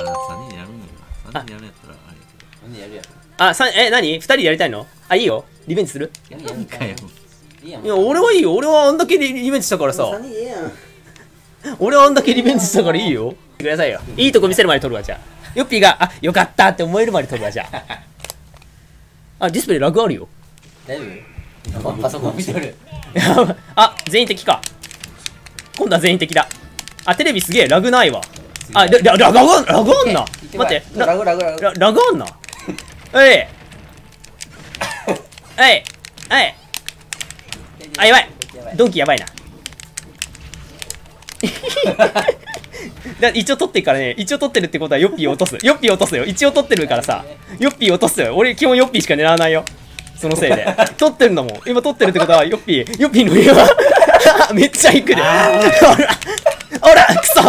3人やるんやな。3人やるやったらあれやけど。3人やるやつ。あ、何 ?2 人でやりたいの？あ、いいよ。リベンジする？やるかよ。いや、俺はいいよ。俺はあんだけリベンジしたからさ。3人ええやん。俺はあんだけリベンジしたからいいよ。くださいよ。いいとこ見せるまで撮るわ、じゃあ。ヨッピーが、あ、よかったって思えるまで撮るわ、じゃあ。あ、ディスプレイラグあるよ。大丈夫？パソコン見てる。あ、全員敵か。今度は全員敵だ。あ、テレビすげえ、ラグないわ。あ、ラグあんな。待って、ラグあんな。えい。えい。えい。あ、やばい。ドンキやばいな。一応取ってるからね。一応取ってるってことはヨッピー落とす。ヨッピー落とすよ。一応取ってるからさ。ヨッピー落とすよ。俺基本ヨッピーしか狙わないよ。そのせいで。取ってるんだもん。今取ってるってことはヨッピーの家はめっちゃいくで。ほらほらくそ。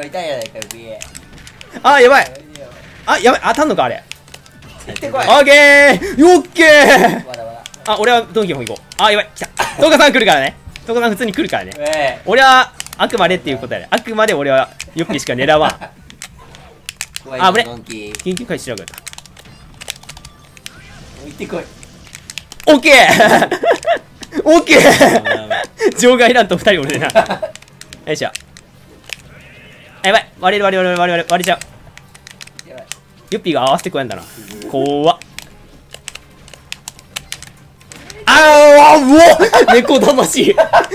痛いやないか上。あやばい。あやばい当たんのかあれ。オッケー。オッケー。あ俺はドンキの方行こう。あやばい来た。トカさん来るからね。トカさん普通に来るからね。俺は。あくまでっていうことやね。あくまで俺はヨッピーしか狙わん。あぶね。緊急回避しなかった。置いてこい。オッケー。オッケー。場外乱闘2人俺でな。よいしょ。やばい。割れちゃう。ヨッピーが合わせてこやんだな。怖っ。あー、うお、猫魂。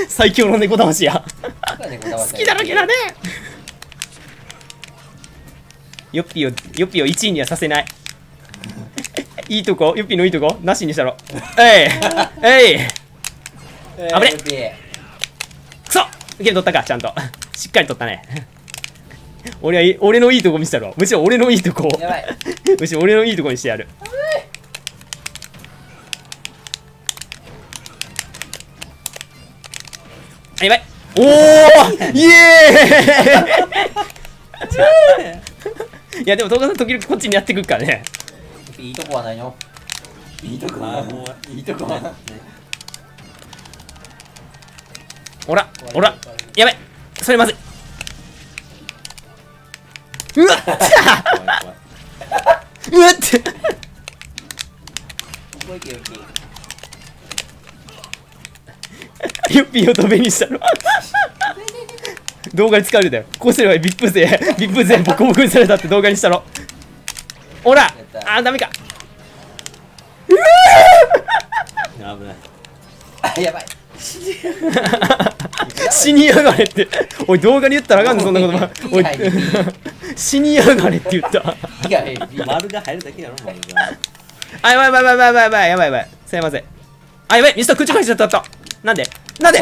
最強の猫魂や。好きだらけだね。ヨッピーを1位にはさせない。いいとこ、ヨッピーのいいとこ、なしにしたろ。えい、えい。あぶね。くそ、ゲーム取ったか、ちゃんと。しっかり取ったね。俺のいいとこ見せたろ。むしろ俺のいいとこ。むしろ俺のいいとこにしてやる。やばい。おーイエーイ。いやでもトカさん時々こっちにやってくるからね。いいとこはないの。いいとこはもういいとこはない。おらおらやばい。それまずい。うわっうわっヨッピーをドベにしたの。動画に使われたよ。こうすればビップ勢ボコボコにされたって動画にしたの。ほらあーダメか。うわ危ない。あやばい。死にやがれっておい動画に言ったらあかんのそんなこと。おい死にやがれって言った。丸が入るだけやろ。あやばいやばいすいません。あやばいミスター口返しちゃった。なんで危なー。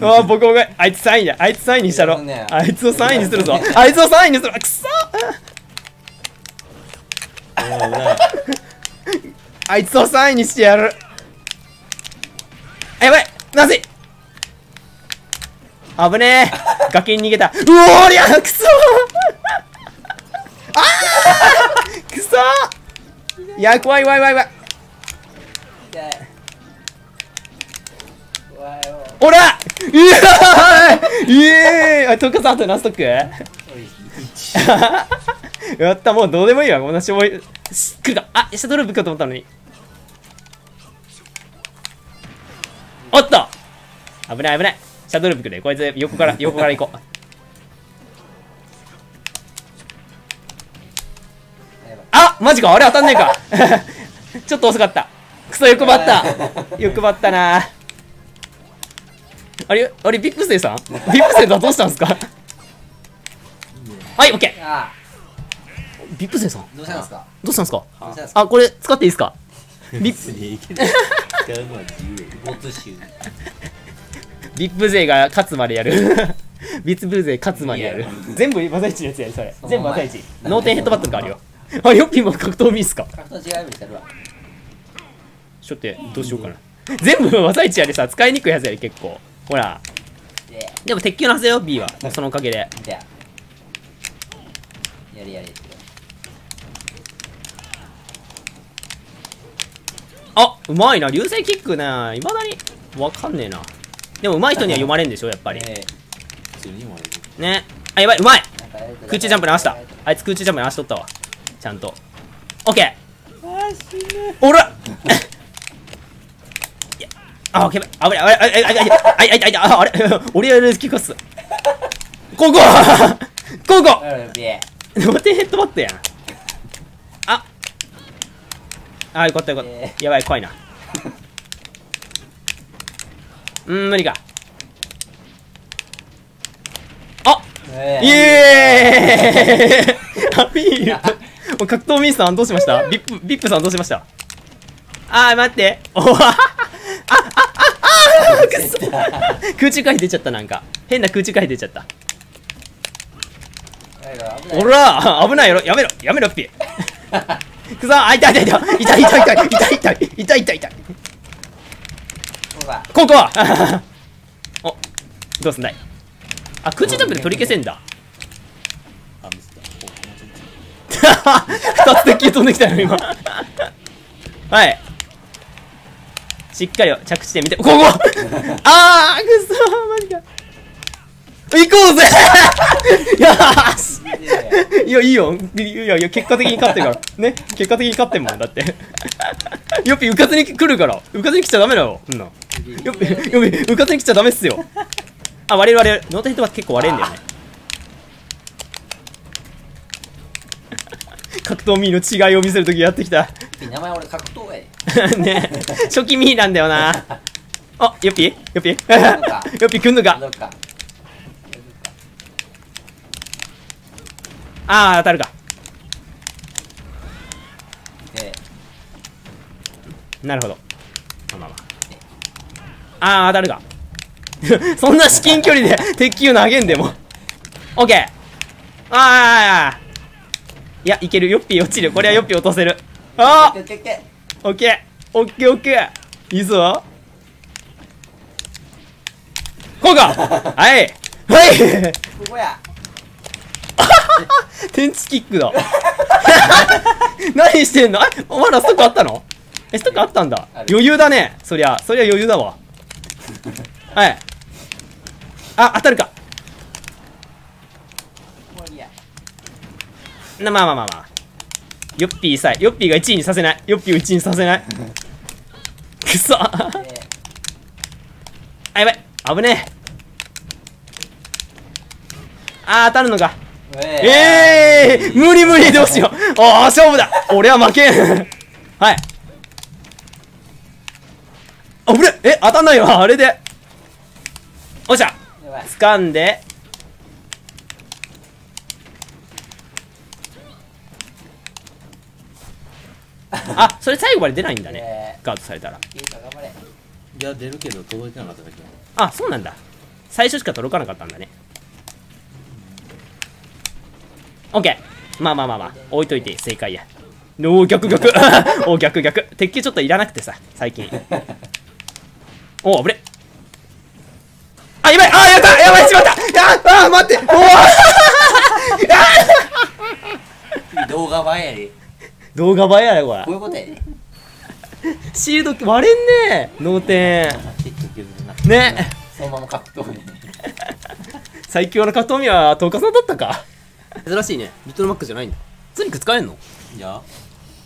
あ僕もあいつ3位だ。あいつ3位にしたろ。あいつを3位にするぞ。あいつを3位にする。くそあいつを3位にしてやる。やばいなぜ危ねえ。崖に逃げた。うおりゃくそあーくそー。いや怖い怖いおらイエーイ。トカさんあと何ストックやった。もうどうでもいいわこんなしょぼい。来るかあ下ドロップかと思ったのに。おっと危ないシャドルブックでこいつ横から行こう。あマジかあれ当たんねえか。ちょっと遅かった。クソ欲張った欲張ったな。あれビップセイさんビップセイさんどうしたんすか。はいオッケー。ビップセイさんどうしたんすか。あこれ使っていいですか。ビップビップ勢が勝つまでやる。ビップ勢勝つまでやる。全部マサイチのやつやりそれ。全部マサイチ。脳天ヘッドバットとかあるよ。あ、ヨッピーも格闘ミスか。格闘違うみたいな。ちょっとどうしようかな。全部マサイチやでさ、使いにくいやつやで結構。ほら。でも鉄球のはずよ、B は。そのおかげで。やれ。あうまいな、流星キックね。いまだにわかんねえな。でも上手い人には読まれんでしょ、やっぱり。ね。あ、やばい、うまい。空中ジャンプに合わせた。あいつ空中ジャンプに合わせとったわ。ちゃんと。オッケー。あ、死ぬ。おらあ、オッケー。危ない、危ない、危ない、危ない、あい、あい、あい、あれ、俺やる気かす。ここここロテヘッドバットやん。ああ、よかったよかった。やばい、怖いな。無理か。あイエーイハピール格闘ミンさんどうしました？ビップさんどうしました？あー、待って。おわああくそ空中回避出ちゃった、なんか。変な空中回避出ちゃった。おら危ないよ、やめろ、やめろ、ピー。くそあ、痛い痛い痛い痛い痛い痛い痛い痛い痛い痛い。ここお、どうすんだい。あ、空中ジャンプで取り消せんだ。2つ鉄球飛んできたよ今はいしっかり着地点見て、ここあーくそー、マジか。行こうぜよーしいや、いいよ。いや、結果的に勝ってるから。ね。結果的に勝ってんもん。だって。よっぴ、うかつに来るから。うかつに来ちゃダメだよ。うんな。よっぴ、うかつに来ちゃダメっすよ。あ、割れる割れる。ノートヘッドは結構割れんだよね。格闘ミーの違いを見せるときやってきた。名前俺格闘やで。ね。初期ミーなんだよな。あ、よっぴくんのか。あー、当たるか。なるほど。あー、当たるか。そんな至近距離で鉄球投げんでも。オッケー。あー。いや、いける。ヨッピー落ちる。これはヨッピー落とせる。あー。オッケー。オッケー。いいぞ。こうか。はい。はい。ここや。天地キックだ何してんの。あ、まだストックあったの。ストックあったんだ。余裕だね。そりゃ余裕だわはいあ、当たるか。まあヨッピーさえ、ヨッピーが1位にさせない。ヨッピーを1位にさせないくそあ、やばい、危ねえ。あー、当たるのか。無理どうしよう。ああ、勝負だ。俺は負けんはい。あぶれ、当たんないわ、あれで。おっしゃ。掴んで。あ、それ最後まで出ないんだね。ガードされたら。いや、出るけど届いてなかっただけ。あ、そうなんだ。最初しか届かなかったんだね。オッケー。まあ置いといて正解や。おお、逆お、逆鉄球ちょっといらなくてさ最近おお、危ね。あ、やばい、あ、やったやばい、しまった。ああ、待って、おお動画映えやで。動画映えやで、これ。こういうことやで。シールド割れんねえ。脳天ねえ、そのまま格闘技最強の格闘技はトーカさんだったか。珍しいね、リトルマックじゃないんだ。つにく使えんの。いや、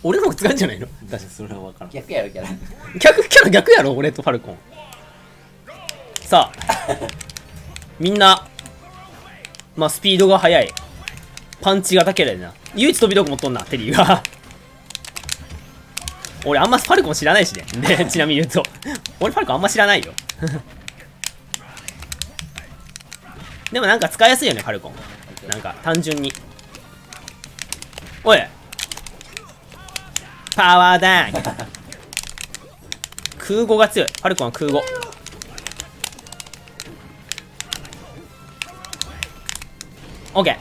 俺の方使えんじゃないの。確かにそれは分からん。逆やろ、逆やろ、俺とファルコン。さあみんな、まあスピードが速い、パンチが高いな。唯一飛び道具持っとんな、テリーが俺あんまファルコン知らないしねで、ちなみに言うと俺ファルコンあんま知らないよでもなんか使いやすいよね、ファルコン。なんか単純に。おい、パワーダン空語が強い。ファルコンは空語。オッケー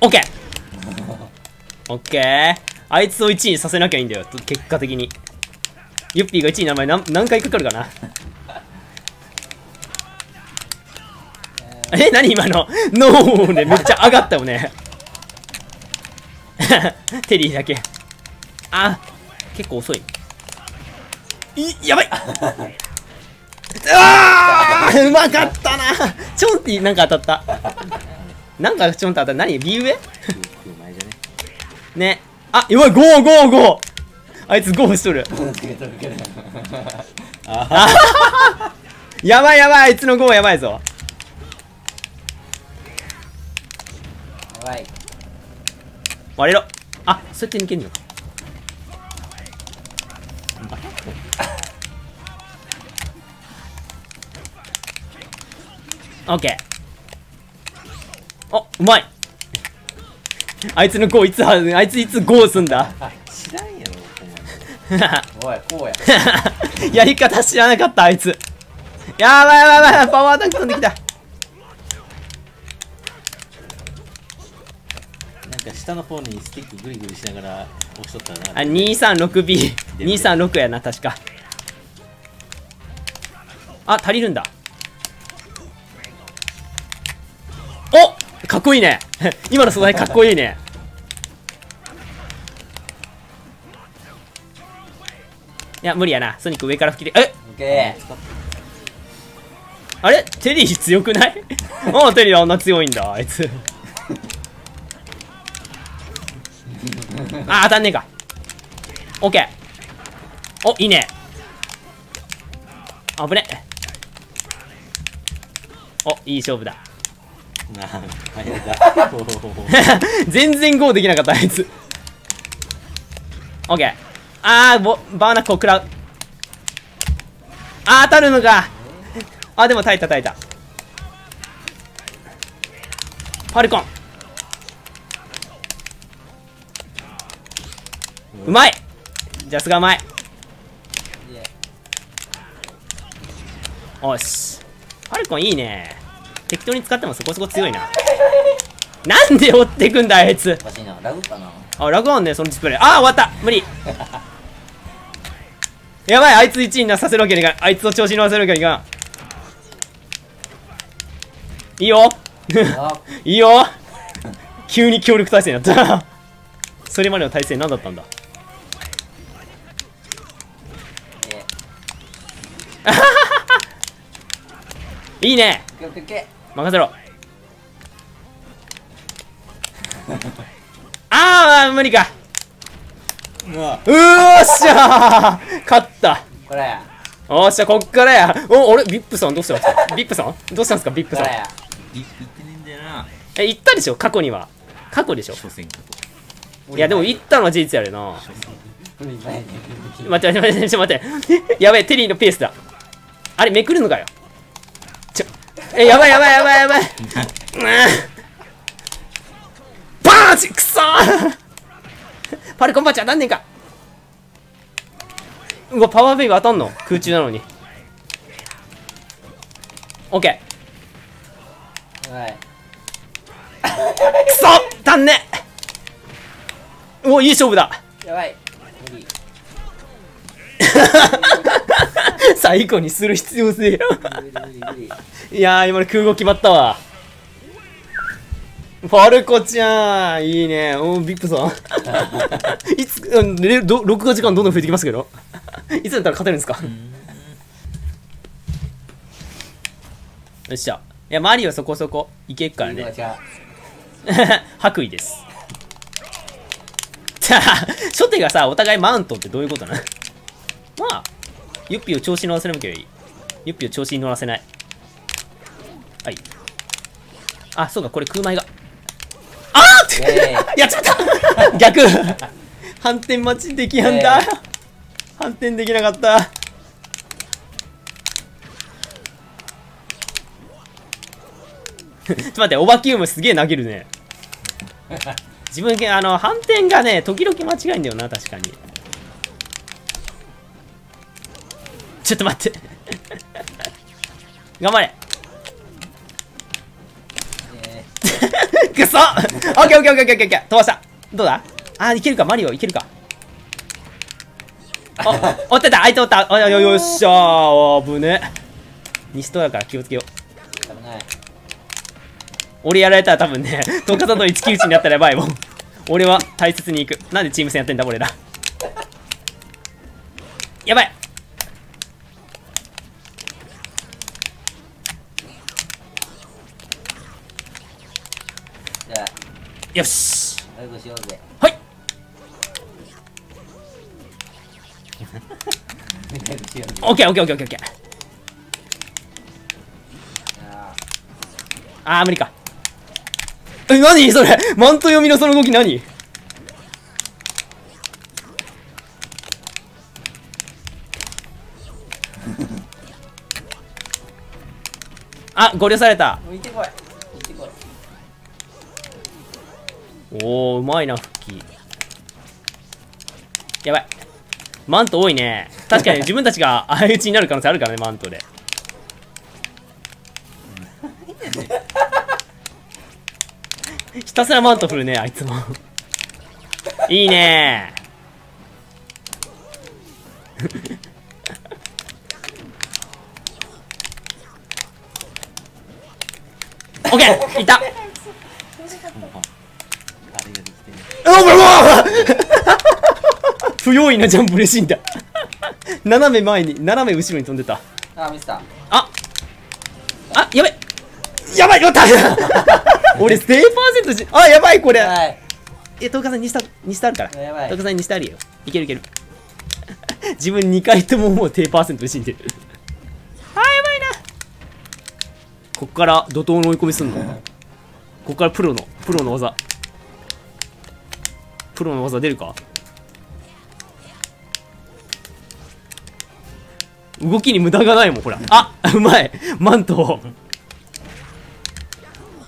オッケーオッケー。あいつを1位にさせなきゃいいんだよ、結果的に。ユッピーが1位の名前 何回かかるかなえ、何今のノーでめっちゃ上がったよねテリーだけ。あ、結構遅い。やばいあーうまかったなチョンってなんか当たったなんかチョンって当たった何右上ねあやばいゴーゴーゴーあいつゴーしとるやばいやばいあいつのゴーやばいぞやばい割れろあそうやって抜けんのかオッケーあうまいあいつのゴーいつあいついつゴーすんだ知らんやろおいこうややり方知らなかったあいつやばいやばいやばいパワーアタック飛んできたなんか下の方にスティックグリグリしながら押しとったなあ 236B236 やな確かあ足りるんだおかっこいいね今の素材かっこいいねいや無理やなソニック上から吹きでえっあれテリー強くないああテリーあんな強いんだあいつあ当たんねえかオッケーおいいねあぶねおいい勝負だ全然ゴーできなかったあいつオッケーあーバーナックを食らうあー当たるのかあでも耐えた耐えたパルコンうまいジャスがうまいおしパルコンいいね適当に使ってもそこそこ強いななんで追ってくんだあいつおかしいなラグかなあラグあんねそのディスプレイああ終わった無理やばいあいつ1位になさせるわけにいかんあいつを調子に乗らせるわけにいかんいいよいいよ急に協力体制になったそれまでの体制何だったんだいいね任せろああ無理かうわっしゃー勝ったこれやおっしゃこっからやおあれビップさんどうしたんですかビップさんどうしたんですかビップさん行ってねえんだよなえ行ったでしょ過去には過去でしょいやでも行ったのは事実やるな待って待って待ってやべえテリーのペースだあれめくるのかよやばいやばいやばいやばいバーチくそーパルコンバチ当たんねんかうわパワーベイブ当たんの空中なのにオッケーくそ当たんねうおいい勝負だやばい無理最後にする必要性いやー今の空洞決まったわパルコちゃんいいねおビップさんいつ録画時間どんどん増えてきますけどいつだったら勝てるんですかよっしゃいやマリオそこそこいけっからね白衣です初手がさお互いマウントってどういうことなのまあユッピーを調子に乗らせなきゃいいユッピーを調子に乗らせないはいあそうかこれ空前があっやっちゃった逆反転待ちできやんだ反転できなかったちょっと待ってオバキウムすげえ投げるね自分反転がね時々間違えんだよな確かにちょっと待って頑張れくそオッケーオッケーオッケーオッケーオッケー飛ばしたどうだあいけるかマリオいけるかおってた相手おったおよっしゃー危ねえ西戸だから気をつけよう俺やられたら多分ねトカさんと一騎打ちになったらやばいもん俺は大切にいくなんでチーム戦やってんだ俺らやばいよし。はい。オッケーオッケーオッケーオッケー。あー無理か。え、何それ、マント読みのその動き何。あ、合流された。行ってこい。行ってこい。おー、うまいな、復帰。やばい。マント多いね。確かに自分たちが相打ちになる可能性あるからね、マントで。ひたすらマント振るね、あいつも。いいねー。オッケー、いた。不用意なジャンプ嬉しいんだ。斜め前に、斜め後ろに飛んでた。あ、ミスター。あ、あ、やばい。やばい、やった。俺0%じ、あ、やばい、これ。え、東海さん2スタあるから。東海さん2スタあるよ。いけるいける。自分2回とももう0%死んでる。ここから怒涛の追い込みすんの。ここからプロの技。プロの技出るか。動きに無駄がないもん、ほら。あ、うまい。マント。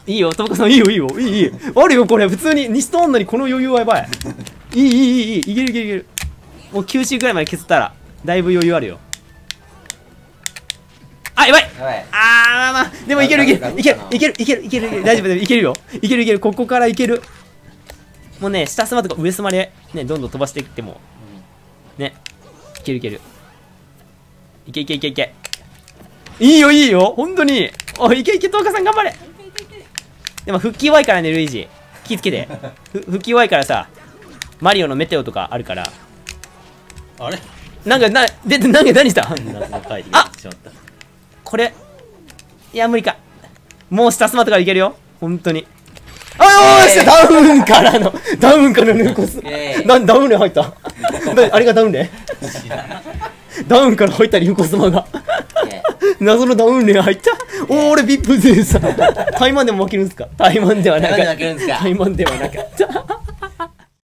いいよ、トモカさん、いいよ、いいよ、いい、いい。あるよ、これ、普通に、2ストーンのにこの余裕はやばい。いい、いい、いい、いい、いける、いける、いける。もう9周くらいまで削ったら、だいぶ余裕あるよ。あ、やばい。あー、まあまあ、でもいけるいけるいけるいけるいけるいける、大丈夫、いけるよ、いけるいける、ここからいける。もうね、下様とか上様でね、どんどん飛ばしていってもね、いけるいける、いけいけいけいけ、いいよいいよ、本当に。おい、いけいけ、トウカさん頑張れ。でも復帰弱いからね、ルイージ気ぃつけて。復帰弱いからさ、マリオのメテオとかあるから。あれ、なんか何した。あ、これ、いや無理か。もう下スマートからいけるよ、本当に。あ、よし、ダウンからのコス。ダウンで入った。あれがダウンで。ダウンから入ったリュウコスマが。謎のダウンで入った。おー、俺ビップゼーさん。タイマンでも負けるんですか。タイマンではなかった。